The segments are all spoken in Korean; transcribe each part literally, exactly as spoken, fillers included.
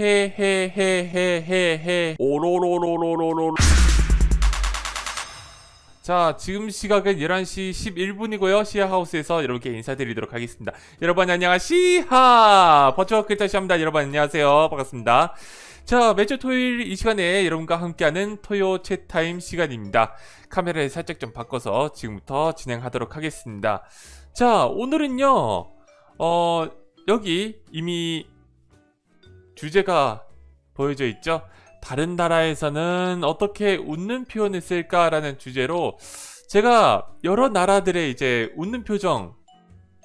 헤헤헤헤헤헤 오로로로로로로. 자, 지금 시각은 열한 시 십일 분이고요 시아하우스에서 여러분께 인사드리도록 하겠습니다. 여러분 안녕하세요, 시하 버추어 글자 시합니다. 여러분 안녕하세요, 반갑습니다. 자, 매주 토요일 이 시간에 여러분과 함께하는 토요체 타임 시간입니다. 카메라를 살짝 좀 바꿔서 지금부터 진행하도록 하겠습니다. 자, 오늘은요, 어 여기 이미 주제가 보여져 있죠? 다른 나라에서는 어떻게 웃는 표현을 쓸까 라는 주제로 제가 여러 나라들의 이제 웃는 표정,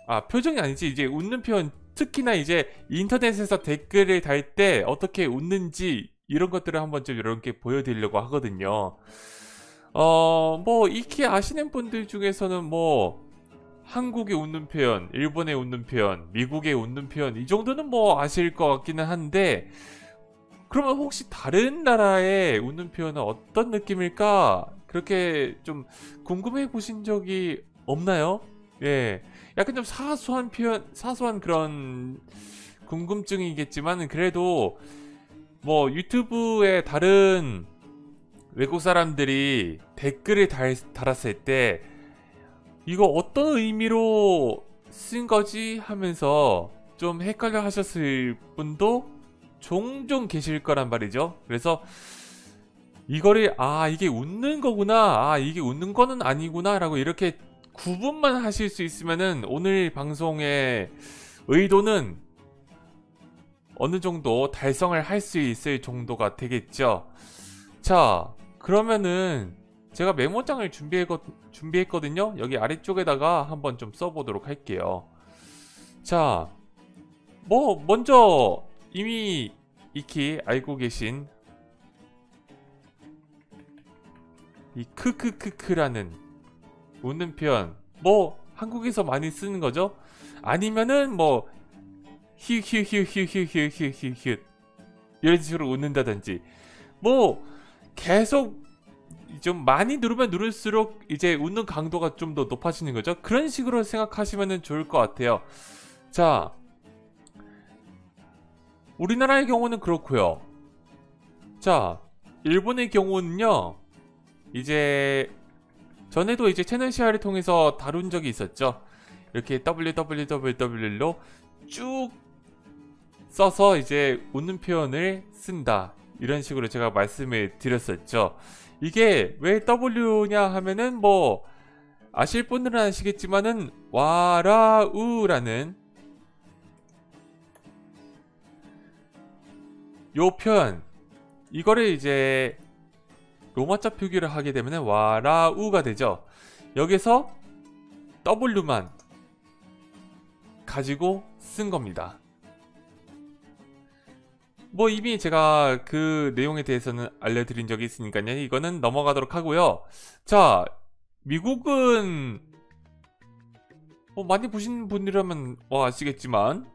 아 표정이 아니지, 이제 웃는 표현, 특히나 이제 인터넷에서 댓글을 달 때 어떻게 웃는지 이런 것들을 한번 좀 여러분께 보여드리려고 하거든요. 어 뭐 익히 아시는 분들 중에서는 뭐 한국의 웃는 표현, 일본의 웃는 표현, 미국의 웃는 표현, 이 정도는 뭐 아실 것 같기는 한데, 그러면 혹시 다른 나라의 웃는 표현은 어떤 느낌일까? 그렇게 좀 궁금해 보신 적이 없나요? 예, 약간 좀 사소한 표현, 사소한 그런 궁금증이겠지만, 그래도 뭐 유튜브에 다른 외국 사람들이 댓글을 달, 달았을 때 이거 어떤 의미로 쓴 거지 하면서 좀 헷갈려 하셨을 분도 종종 계실 거란 말이죠. 그래서 이거를, 아 이게 웃는 거구나, 아 이게 웃는 거는 아니구나 라고 이렇게 구분만 하실 수 있으면은 오늘 방송의 의도는 어느 정도 달성을 할 수 있을 정도가 되겠죠. 자, 그러면은 제가 메모장을 준비했거, 준비했거든요. 여기 아래쪽에다가 한번 좀 써보도록 할게요. 자, 뭐 먼저 이미 익히 알고 계신 이 크크크크라는 웃는 표현, 뭐 한국에서 많이 쓰는 거죠. 아니면은 뭐 히히히히히히히히히 이런 식으로 웃는다든지, 뭐 계속 좀 많이 누르면 누를수록 이제 웃는 강도가 좀 더 높아지는 거죠. 그런 식으로 생각하시면 좋을 것 같아요. 자, 우리나라의 경우는 그렇고요. 자, 일본의 경우는요, 이제 전에도 이제 채널시아를 통해서 다룬 적이 있었죠. 이렇게 더블유 더블유 더블유로 쭉 써서 이제 웃는 표현을 쓴다, 이런 식으로 제가 말씀을 드렸었죠. 이게 왜 더블유냐 하면은 뭐 아실 분들은 아시겠지만은 와라우라는 요 표현, 이거를 이제 로마자 표기를 하게 되면은 와라우가 되죠. 여기서 더블유만 가지고 쓴 겁니다. 뭐 이미 제가 그 내용에 대해서는 알려드린 적이 있으니까요, 이거는 넘어가도록 하고요. 자, 미국은 뭐 많이 보신 분이라면 와 아시겠지만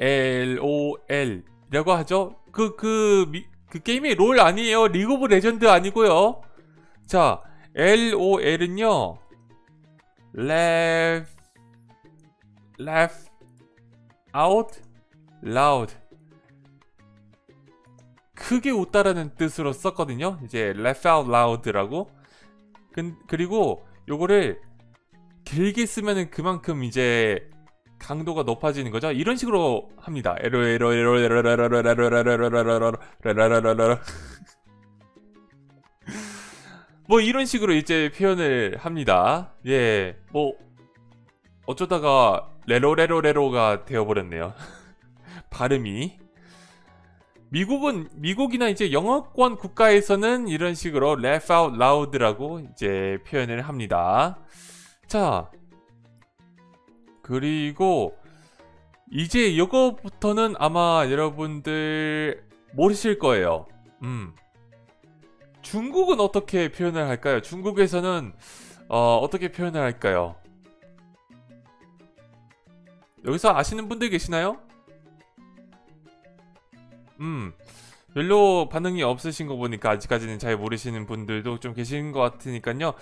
엘 오 엘 이라고 하죠. 그, 그, 미, 그 게임이 롤 아니에요. 리그 오브 레전드 아니고요. 자, 엘 오 엘은요 laugh laugh out loud, 크게 웃다라는 뜻으로 썼거든요. 이제 laugh out loud라고. 그, 그리고 요거를 길게 쓰면은 그만큼 이제 강도가 높아지는 거죠. 이런 식으로 합니다. 뭐 이런 식으로 이제 표현을 합니다. 예, 뭐 어쩌다가 레로레로레로가 되어버렸네요. 발음이. 미국은, 미국이나 이제 영어권 국가에서는 이런 식으로 laugh out loud라고 이제 표현을 합니다. 자, 그리고 이제 이거부터는 아마 여러분들 모르실 거예요. 음. 중국은 어떻게 표현을 할까요? 중국에서는 어, 어떻게 표현을 할까요? 여기서 아시는 분들 계시나요? 음, 별로 반응이 없으신 거 보니까 아직까지는 잘 모르시는 분들도 좀 계신 것 같으니까요.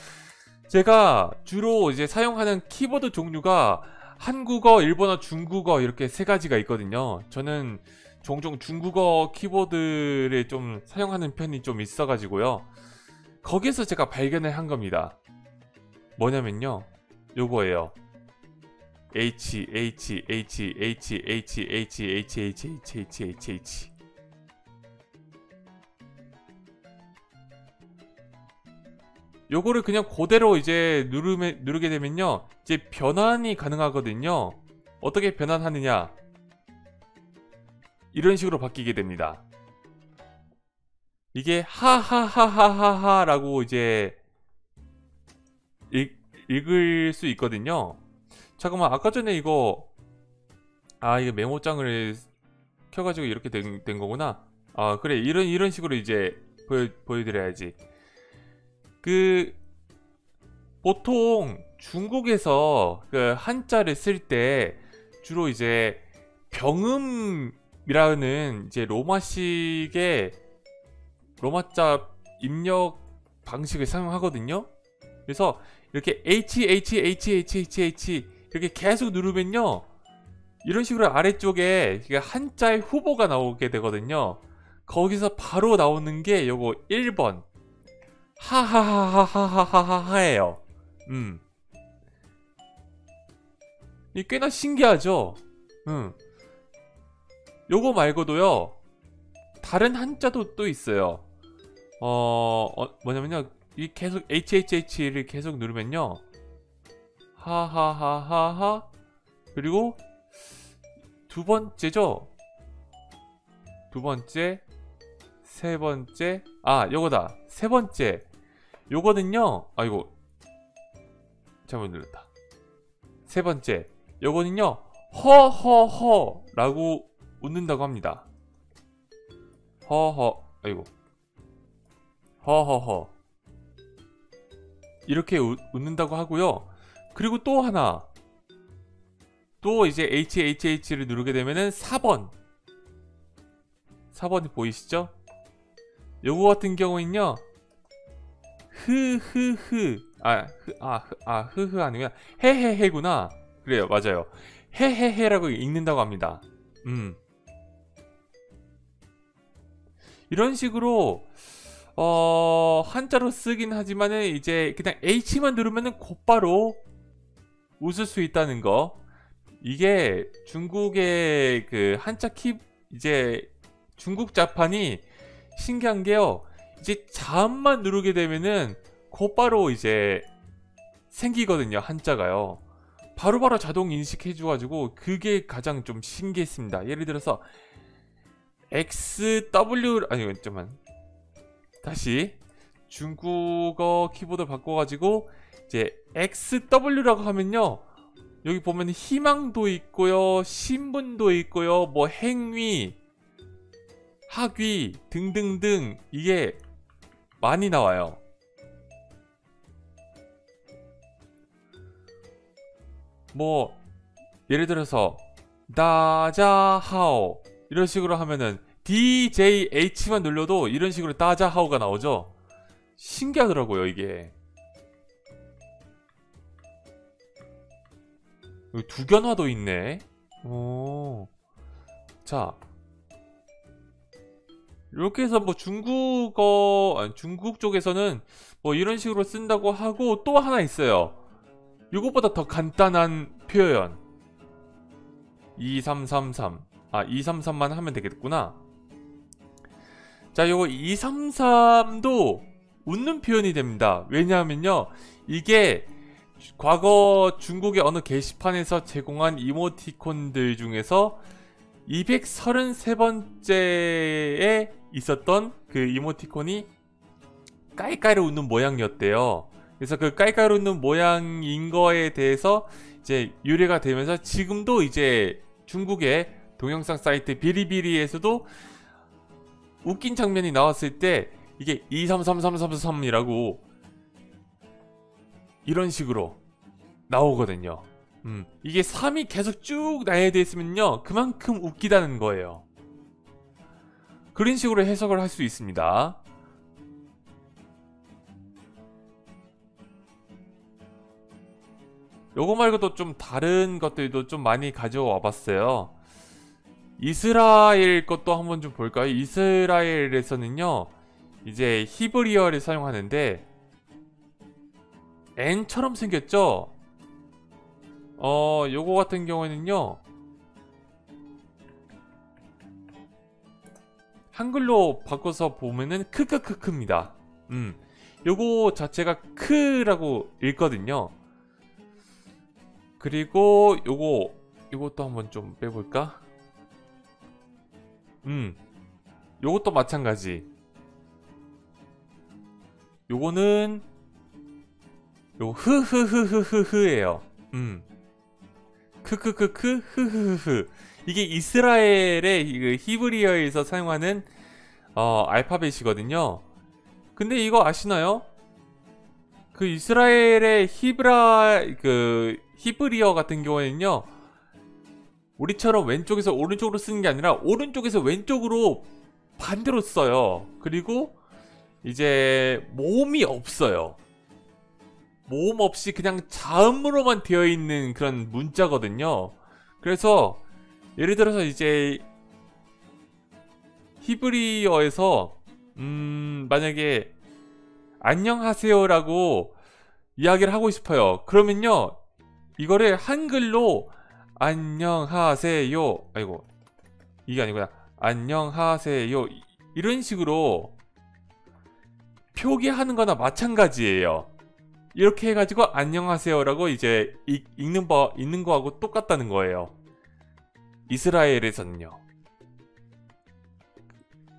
제가 주로 이제 사용하는 키보드 종류가 한국어, 일본어, 중국어 이렇게 세 가지가 있거든요. 저는 종종 중국어 키보드를 좀 사용하는 편이 좀 있어가지고요. 거기에서 제가 발견을 한 겁니다. 뭐냐면요, 요거예요. H H H H H H H H H H H 요거를 그냥 그대로 이제 누르면, 누르게 되면요, 이제 변환이 가능하거든요. 어떻게 변환하느냐, 이런 식으로 바뀌게 됩니다. 이게 하하하하하하 라고 이제 읽, 읽을 수 있거든요. 잠깐만, 아까 전에 이거, 아, 이게 메모장을 켜가지고 이렇게 된, 된 거구나. 아, 그래, 이런 이런 식으로 이제 보여, 보여드려야지. 그 보통 중국에서 그 한자를 쓸 때 주로 이제 병음이라는 이제 로마식의 로마자 입력 방식을 사용하거든요. 그래서 이렇게 H H H H H H 이렇게 계속 누르면요, 이런 식으로 아래쪽에 한자의 후보가 나오게 되거든요. 거기서 바로 나오는 게 요거 일 번 하하하하하하하하예요. 음, 이 꽤나 신기하죠. 음, 요거 말고도요, 다른 한자도 또 있어요. 어, 어 뭐냐면요, 이 계속 hhh를 계속 누르면요, 하하하하하, 그리고 두 번째죠, 두 번째, 세 번째, 아, 요거다, 세 번째. 요거는요, 아이고, 잘못 눌렀다. 세 번째 요거는요, 허허허 라고 웃는다고 합니다. 허허, 아이고, 허허허 이렇게 웃, 웃는다고 하고요. 그리고 또 하나, 또 이제 hhh를 누르게 되면은 사 번, 사 번이 보이시죠? 요거 같은 경우는요, 흐흐흐, 아, 흐, 아, 흐, 아, 흐흐 아니구나, 헤헤헤구나. 그래요, 맞아요, 헤헤헤라고 읽는다고 합니다. 음, 이런 식으로 어, 한자로 쓰긴 하지만은 이제 그냥 H만 누르면은 곧바로 웃을 수 있다는 거. 이게 중국의 그 한자 키, 이제 중국 자판이 신기한 게요, 이제 자음만 누르게 되면은 곧바로 이제 생기거든요, 한자가요. 바로바로 자동 인식해줘가지고 그게 가장 좀 신기했습니다. 예를 들어서 엑스 더블유, 아니 잠깐만, 다시 중국어 키보드 바꿔가지고 이제 엑스 더블유라고 하면요, 여기 보면 희망도 있고요, 신분도 있고요, 뭐 행위, 학위 등등등 이게 많이 나와요. 뭐 예를 들어서 다자하오 이런 식으로 하면은 디제이에이치만 눌러도 이런 식으로 다자하오가 나오죠. 신기하더라고요, 이게. 여기 두견화도 있네. 오. 자, 이렇게 해서 뭐 중국어, 아니, 중국 쪽에서는 뭐 이런 식으로 쓴다고 하고, 또 하나 있어요. 이것보다 더 간단한 표현. 이삼삼삼. 아, 이삼삼만 하면 되겠구나. 자, 요거 이삼삼도 웃는 표현이 됩니다. 왜냐하면요, 이게 과거 중국의 어느 게시판에서 제공한 이모티콘들 중에서 이백삼십삼 번째에 있었던 그 이모티콘이 깔깔이 웃는 모양이었대요. 그래서 그 깔깔이 웃는 모양인 거에 대해서 이제 유래가 되면서 지금도 이제 중국의 동영상 사이트 비리비리에서도 웃긴 장면이 나왔을 때 이게 이삼삼삼삼삼이라고 이런 식으로 나오거든요. 음, 이게 삼이 계속 쭉 나열되어 있으면요, 그만큼 웃기다는 거예요. 그런 식으로 해석을 할 수 있습니다. 요거 말고도 좀 다른 것들도 좀 많이 가져와 봤어요. 이스라엘 것도 한번 좀 볼까요? 이스라엘에서는요 이제 히브리어를 사용하는데 N처럼 생겼죠? 어, 요거 같은 경우에는요 한글로 바꿔서 보면은 크크크크입니다. 음, 요거 자체가 크라고 읽거든요. 그리고 요거 요것도 한번 좀 빼볼까? 음, 요것도 마찬가지. 요거는 요 흐흐흐흐흐흐예요. 음, 크크크크 흐흐흐흐. 이게 이스라엘의 히브리어에서 사용하는 어, 알파벳이거든요. 근데 이거 아시나요? 그 이스라엘의 히브라 그 히브리어 같은 경우에는요 우리처럼 왼쪽에서 오른쪽으로 쓰는 게 아니라 오른쪽에서 왼쪽으로 반대로 써요. 그리고 이제 모음이 없어요. 모음 없이 그냥 자음으로만 되어 있는 그런 문자거든요. 그래서 예를 들어서 이제 히브리어에서 음 만약에 안녕하세요 라고 이야기를 하고 싶어요. 그러면요 이거를 한글로 안녕하세요 아이고 이게 아니구나 안녕하세요 이런 식으로 표기하는 거나 마찬가지예요. 이렇게 해가지고 안녕하세요 라고 이제 읽, 읽는, 바, 읽는 거하고 똑같다는 거예요. 이스라엘에서는요.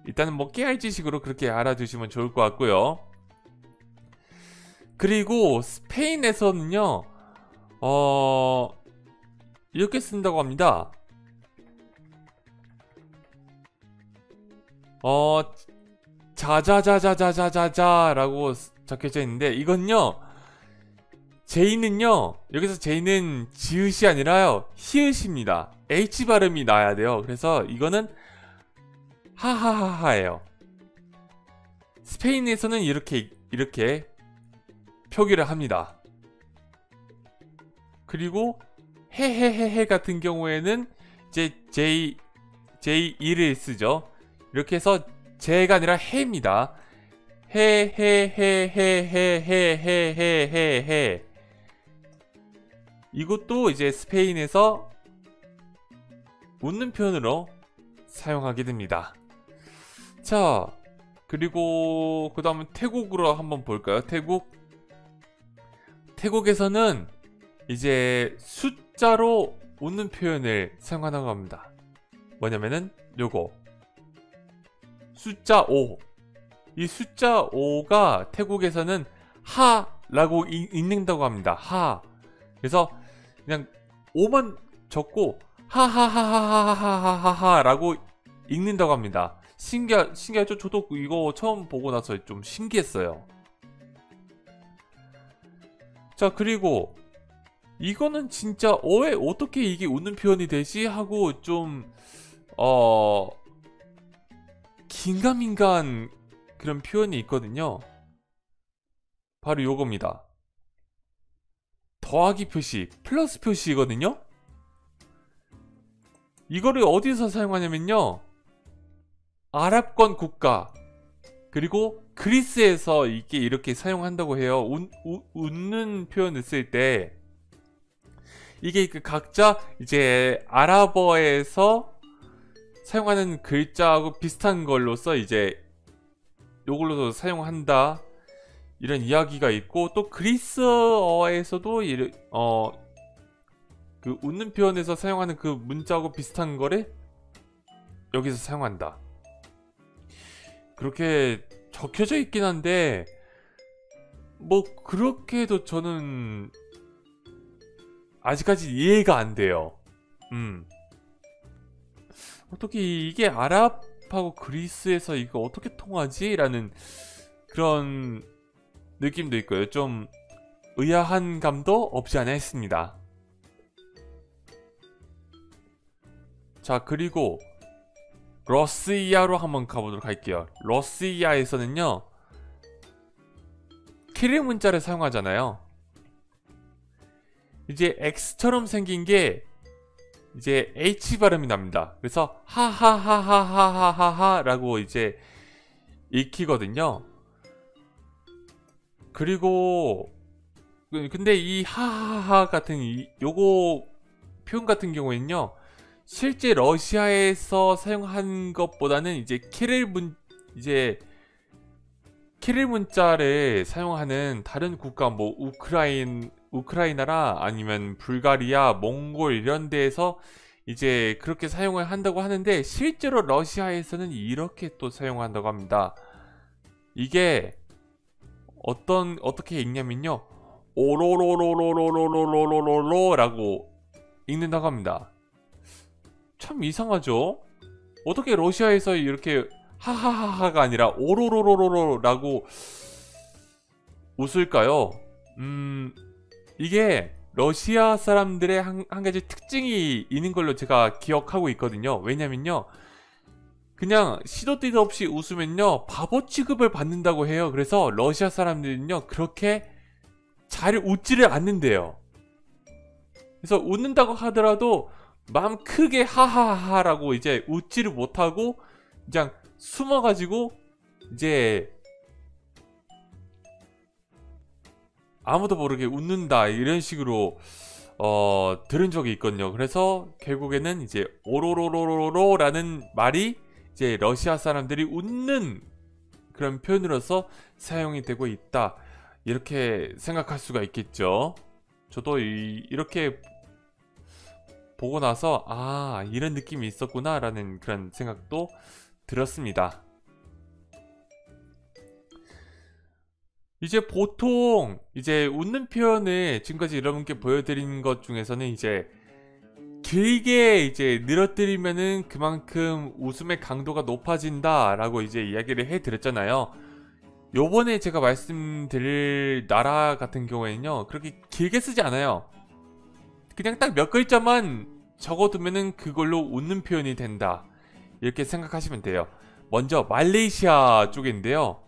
일단은 뭐 깨알지식으로 그렇게 알아두시면 좋을 것 같고요. 그리고 스페인에서는요 어... 이렇게 쓴다고 합니다. 어... 자자자자자자자자 라고 적혀져 있는데 이건요 제이는요 여기서 제이는 지읒이 아니라요 히읗입니다. H 발음이 나야 돼요. 그래서 이거는 하하하하예요. 스페인에서는 이렇게 이렇게 표기를 합니다. 그리고 헤헤헤헤 같은 경우에는 이제 J 제이를 쓰죠. 이렇게 해서 제가 아니라 해입니다. 헤헤헤헤헤헤헤헤헤헤 이것도 이제 스페인에서 웃는 표현으로 사용하게 됩니다. 자, 그리고 그 다음은 태국으로 한번 볼까요? 태국 태국에서는 이제 숫자로 웃는 표현을 사용한다고 합니다. 뭐냐면은 요거 숫자 오. 이 숫자 오가 태국에서는 하 라고 읽는다고 합니다. 하. 그래서 그냥 오만 적고 하하하하하하하하하 라고 읽는다고 합니다. 신기하, 신기하죠? 저도 이거 처음 보고 나서 좀 신기했어요. 자, 그리고 이거는 진짜 어, 왜 어떻게 이게 웃는 표현이 되지? 하고 좀 어... 긴가민가한 그런 표현이 있거든요. 바로 요겁니다. 더하기 표시, 플러스 표시거든요. 이거를 어디서 사용하냐면요 아랍권 국가 그리고 그리스에서 이게 이렇게 사용한다고 해요. 웃, 웃, 웃는 표현을 쓸 때 이게 그 각자 이제 아랍어에서 사용하는 글자하고 비슷한 걸로써 이제 요걸로도 사용한다 이런 이야기가 있고 또 그리스어에서도 이르, 어, 그 웃는 표현에서 사용하는 그 문자하고 비슷한 거를 여기서 사용한다 그렇게 적혀져 있긴 한데 뭐 그렇게 해도 저는 아직까지 이해가 안 돼요. 음. 어떻게 이게 아랍하고 그리스에서 이거 어떻게 통하지? 라는 그런 느낌도 있고요. 좀 의아한 감도 없지 않아 있습니다. 자, 그리고 러시아로 한번 가보도록 할게요. 러시아에서는요 키릴 문자를 사용하잖아요. 이제 X처럼 생긴 게 이제 H 발음이 납니다. 그래서 하하하하하하하 라고 이제 읽히거든요. 그리고 근데 이 하하하 같은 이, 요거 표현 같은 경우에는요, 실제 러시아에서 사용한 것보다는 이제 키릴 문 이제 키릴 문자를 사용하는 다른 국가, 뭐 우크라인 우크라이나라 아니면 불가리아, 몽골 이런 데에서 이제 그렇게 사용을 한다고 하는데, 실제로 러시아에서는 이렇게 또 사용한다고 합니다. 이게 어떤 어떻게 읽냐면요, 오로로로로로로로로로로 라고 읽는다고 합니다. 참 이상하죠? 어떻게 러시아에서 이렇게 하하하하가 아니라 오로로로로로 라고 웃을까요? 음... 이게 러시아 사람들의 한, 한 가지 특징이 있는 걸로 제가 기억하고 있거든요. 왜냐면요, 그냥 시도 때도 없이 웃으면요 바보 취급을 받는다고 해요. 그래서 러시아 사람들은요 그렇게 잘 웃지를 않는데요. 그래서 웃는다고 하더라도 마음 크게 하하하 라고 이제 웃지를 못하고 그냥 숨어가지고 이제 아무도 모르게 웃는다, 이런 식으로 어, 들은 적이 있거든요. 그래서 결국에는 이제 오로로로로로 라는 말이 이제 러시아 사람들이 웃는 그런 표현으로서 사용이 되고 있다, 이렇게 생각할 수가 있겠죠. 저도 이, 이렇게 보고 나서 아, 이런 느낌이 있었구나 라는 그런 생각도 들었습니다. 이제 보통 이제 웃는 표현을 지금까지 여러분께 보여드린 것 중에서는 이제 길게 이제 늘어뜨리면은 그만큼 웃음의 강도가 높아진다 라고 이제 이야기를 해드렸잖아요. 요번에 제가 말씀드릴 나라 같은 경우에는요 그렇게 길게 쓰지 않아요. 그냥 딱 몇 글자만 적어두면은 그걸로 웃는 표현이 된다, 이렇게 생각하시면 돼요. 먼저 말레이시아 쪽인데요,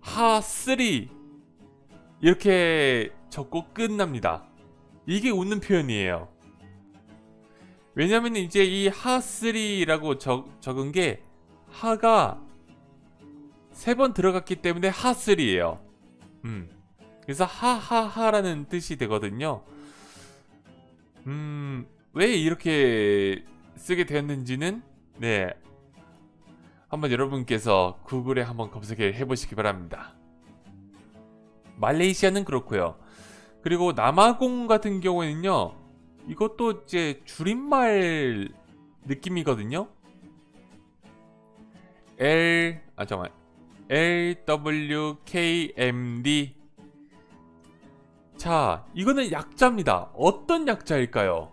하쓰리 이렇게 적고 끝납니다. 이게 웃는 표현이에요. 왜냐면 이제 이 하쓰리라고 적, 적은 게 하가 세 번 들어갔기 때문에 하쓰리예요. 음. 그래서 하하하라는 뜻이 되거든요. 음, 왜 이렇게 쓰게 되었는지는 네, 한번 여러분께서 구글에 한번 검색을 해보시기 바랍니다. 말레이시아는 그렇고요. 그리고 남아공 같은 경우에는요, 이것도 이제 줄임말 느낌이거든요. L 아 잠깐만 L W K M D. 자, 이거는 약자입니다. 어떤 약자일까요?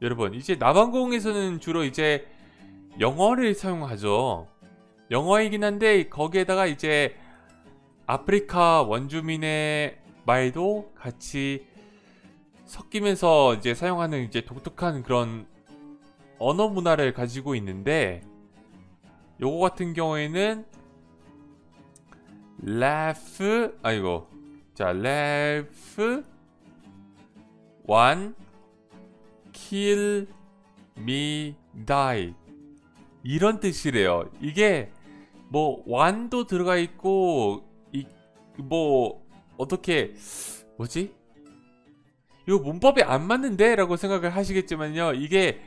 여러분, 이제 남아공에서는 주로 이제 영어를 사용하죠. 영어이긴 한데 거기에다가 이제 아프리카 원주민의 말도 같이 섞이면서 이제 사용하는 이제 독특한 그런 언어 문화를 가지고 있는데, 요거 같은 경우에는 laugh 아이고 자 laugh one kill me die 이런 뜻이래요. 이게 뭐 완도 들어가 있고 이 뭐 어떻게 뭐지? 이거 문법이 안 맞는데? 라고 생각을 하시겠지만요, 이게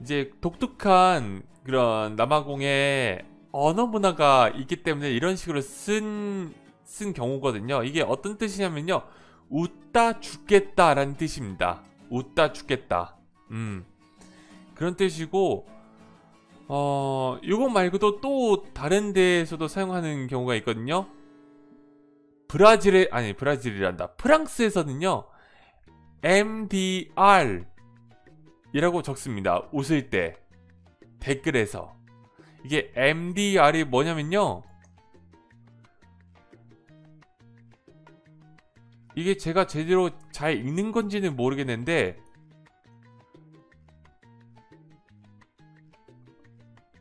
이제 독특한 그런 남아공의 언어 문화가 있기 때문에 이런 식으로 쓴, 쓴 경우거든요. 이게 어떤 뜻이냐면요, 웃다 죽겠다 라는 뜻입니다. 웃다 죽겠다. 음. 그런 뜻이고, 어... 이거 말고도 또 다른 데에서도 사용하는 경우가 있거든요. 브라질에... 아니 브라질이란다. 프랑스에서는요 엠디알 이라고 적습니다. 웃을 때 댓글에서. 이게 엠디알이 뭐냐면요, 이게 제가 제대로 잘 읽는 건지는 모르겠는데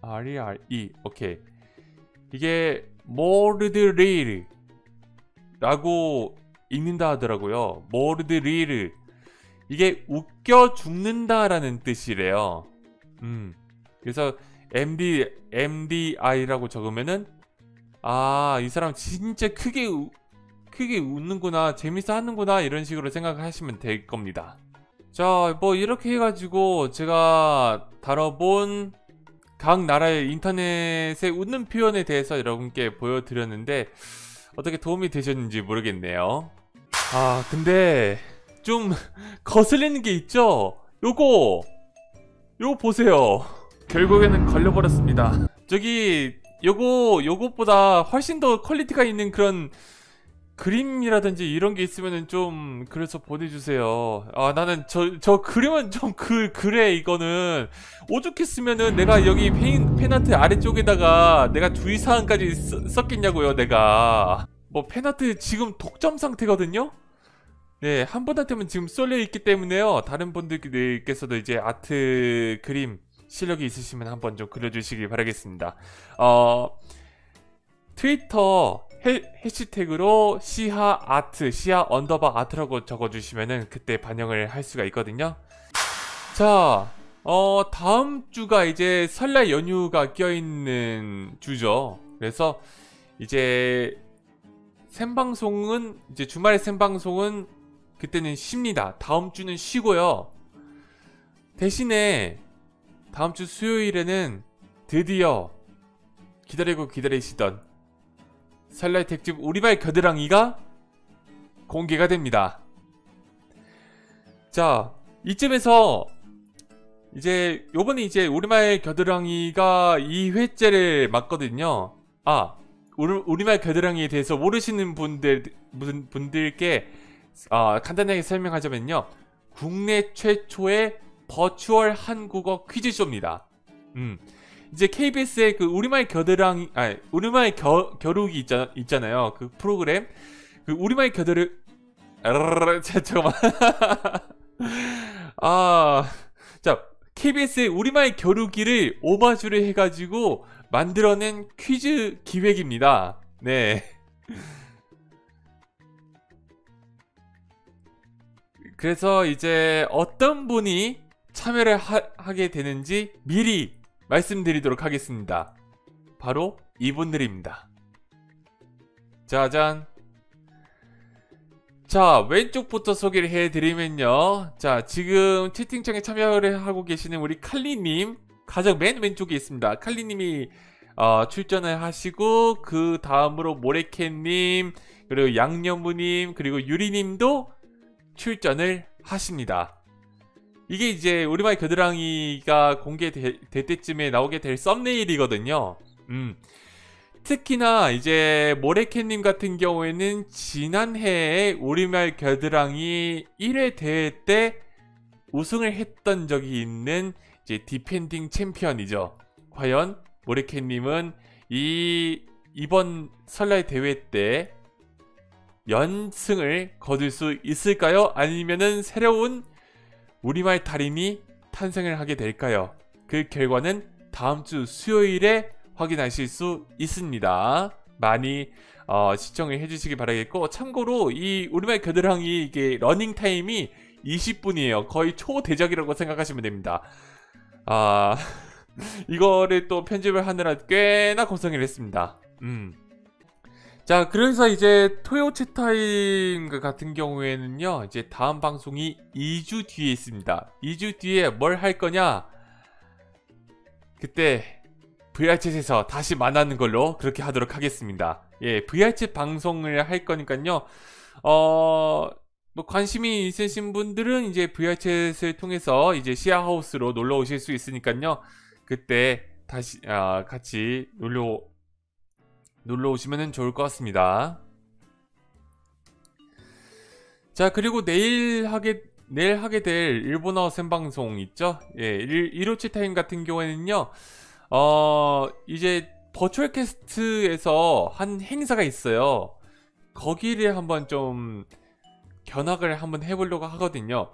알 이 알 이 오케이, 이게 모르드리르 라고 읽는다 하더라고요. 모르드리르 이게 웃겨 죽는다라는 뜻이래요. 음. 그래서 엠디, 엠디아이라고 적으면은, 아, 이 사람 진짜 크게, 우, 크게 웃는구나, 재밌어 하는구나, 이런 식으로 생각하시면 될 겁니다. 자, 뭐 이렇게 해가지고 제가 다뤄본 각 나라의 인터넷의 웃는 표현에 대해서 여러분께 보여드렸는데 어떻게 도움이 되셨는지 모르겠네요. 아, 근데 좀 거슬리는 게 있죠? 요거! 요거 보세요. 결국에는 걸려버렸습니다. 저기 요거, 요것보다 훨씬 더 퀄리티가 있는 그런 그림이라든지 이런 게 있으면은 좀 그래서 보내주세요. 아, 나는 저, 저 그림은 좀 그, 그래, 이거는. 오죽했으면은 내가 여기 페인, 팬아트 아래쪽에다가 내가 주의사항까지 쓰, 썼겠냐고요, 내가. 뭐, 팬아트 지금 독점 상태거든요? 네, 한 분한테만 지금 쏠려있기 때문에요. 다른 분들께서도 이제 아트 그림 실력이 있으시면 한번 좀 그려주시기 바라겠습니다. 어, 트위터, 해, 해시태그로 시하 아트, 시하 언더바 아트라고 적어주시면은 그때 반영을 할 수가 있거든요. 자, 어, 다음 주가 이제 설날 연휴가 껴있는 주죠. 그래서 이제 생방송은, 이제 주말에 생방송은 그때는 쉽니다. 다음 주는 쉬고요. 대신에 다음 주 수요일에는 드디어 기다리고 기다리시던 설날 특집 우리말 겨드랑이가 공개가 됩니다. 자, 이쯤에서 이제 요번에 이제 우리말 겨드랑이가 이 회째를 맞거든요. 아, 우리, 우리말 겨드랑이에 대해서 모르시는 분들, 분들께 어, 간단하게 설명하자면요, 국내 최초의 버추얼 한국어 퀴즈쇼입니다. 음. 이제 케이비에스의 그 우리말 겨드랑이, 아, 우리말 겨, 겨루기 있잖아, 있잖아요. 그 프로그램. 그 우리말 겨드르, 아, 잠깐만. 아, 자, 케이비에스의 우리말 겨루기를 오마주를 해가지고 만들어낸 퀴즈 기획입니다. 네. 그래서 이제 어떤 분이 참여를 하, 하게 되는지 미리 말씀드리도록 하겠습니다. 바로 이분들입니다. 짜잔. 자, 왼쪽부터 소개를 해드리면요, 자, 지금 채팅창에 참여를 하고 계시는 우리 칼리님, 가장 맨 왼쪽에 있습니다. 칼리님이 어, 출전을 하시고, 그 다음으로 모래캐님, 그리고 양념부님, 그리고 유리님도 출전을 하십니다. 이게 이제 우리말 겨드랑이가 공개될 때쯤에 나오게 될 썸네일이거든요. 음. 특히나 이제 모래캐님 같은 경우에는 지난해에 우리말 겨드랑이 일 회 대회 때 우승을 했던 적이 있는 이제 디펜딩 챔피언이죠. 과연 모래캐님은 이 이번 설날 대회 때 연승을 거둘 수 있을까요? 아니면은 새로운 우리말 달인이 탄생을 하게 될까요? 그 결과는 다음 주 수요일에 확인하실 수 있습니다. 많이 어, 시청을 해주시기 바라겠고, 참고로 이 우리말 겨드랑이 이게 러닝 타임이 이십 분이에요. 거의 초대작이라고 생각하시면 됩니다. 아, 이거를 또 편집을 하느라 꽤나 고생을 했습니다. 음. 자, 그래서 이제 토요체 타임 같은 경우에는요, 이제 다음 방송이 이 주 뒤에 있습니다. 이 주 뒤에 뭘 할 거냐? 그때 브이알챗에서 다시 만나는 걸로 그렇게 하도록 하겠습니다. 예, 브이알챗 방송을 할 거니까요. 어, 뭐 관심이 있으신 분들은 이제 브이알챗을 통해서 이제 시아하우스로 놀러 오실 수 있으니까요. 그때 다시 아, 같이 놀러 놀러 오시면 좋을 것 같습니다. 자, 그리고 내일 하게 내일 하게 될 일본어 생방송 있죠? 예, 일오칠 타임 같은 경우에는요, 어, 이제 버추얼 캐스트에서 한 행사가 있어요. 거기를 한번 좀 견학을 한번 해보려고 하거든요.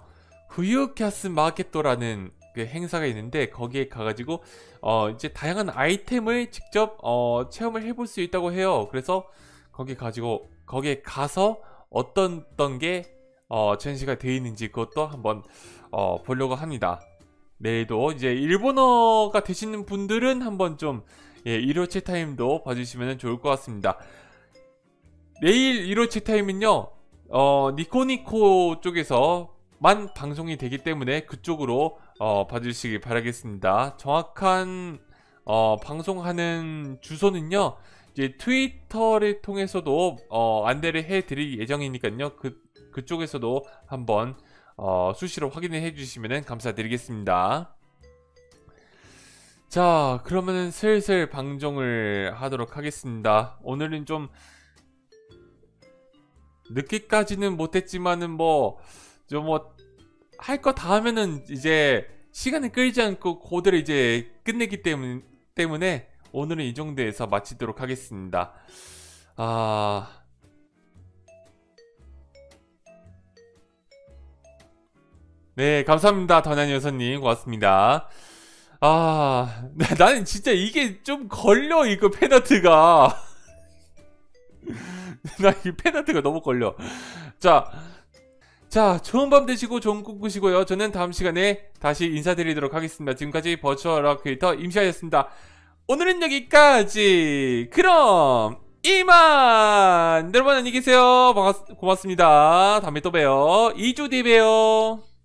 후유캐스 마켓도라는 그 행사가 있는데, 거기에 가가지고 어 이제 다양한 아이템을 직접 어 체험을 해볼 수 있다고 해요. 그래서 거기 가지고 거기에 가서 어떤 어떤 게 어, 전시가 되어 있는지 그것도 한번 어, 보려고 합니다. 내일도 이제 일본어가 되시는 분들은 한번 좀 예, 일요일 타임도 봐주시면 좋을 것 같습니다. 내일 일요일 타임은요, 어, 니코니코 쪽에서만 방송이 되기 때문에 그쪽으로 어, 봐주시기 바라겠습니다. 정확한 어, 방송하는 주소는요, 이제 트위터를 통해서도 어, 안내를 해드릴 예정이니까요, 그, 그쪽에서도 한번 어, 수시로 확인해 주시면 감사드리겠습니다. 자, 그러면은 슬슬 방송을 하도록 하겠습니다. 오늘은 좀 늦게까지는 못했지만은 뭐 좀 뭐 할 거 다 하면은 이제 시간을 끌지 않고 그대로 이제 끝내기 때문, 때문에 오늘은 이 정도에서 마치도록 하겠습니다. 아... 네, 감사합니다. 더난 여사님 고맙습니다. 아... 나는 진짜 이게 좀 걸려, 이거 페널티가. 나 이 페널티가 너무 걸려. 자, 자, 좋은 밤 되시고 좋은 꿈 꾸시고요. 저는 다음 시간에 다시 인사드리도록 하겠습니다. 지금까지 버추얼 크리에이터 임시아였습니다. 오늘은 여기까지. 그럼 이만. 여러분 안녕히 계세요. 반갑, 고맙습니다. 다음에 또 봬요. 이 주 뒤에 봬요.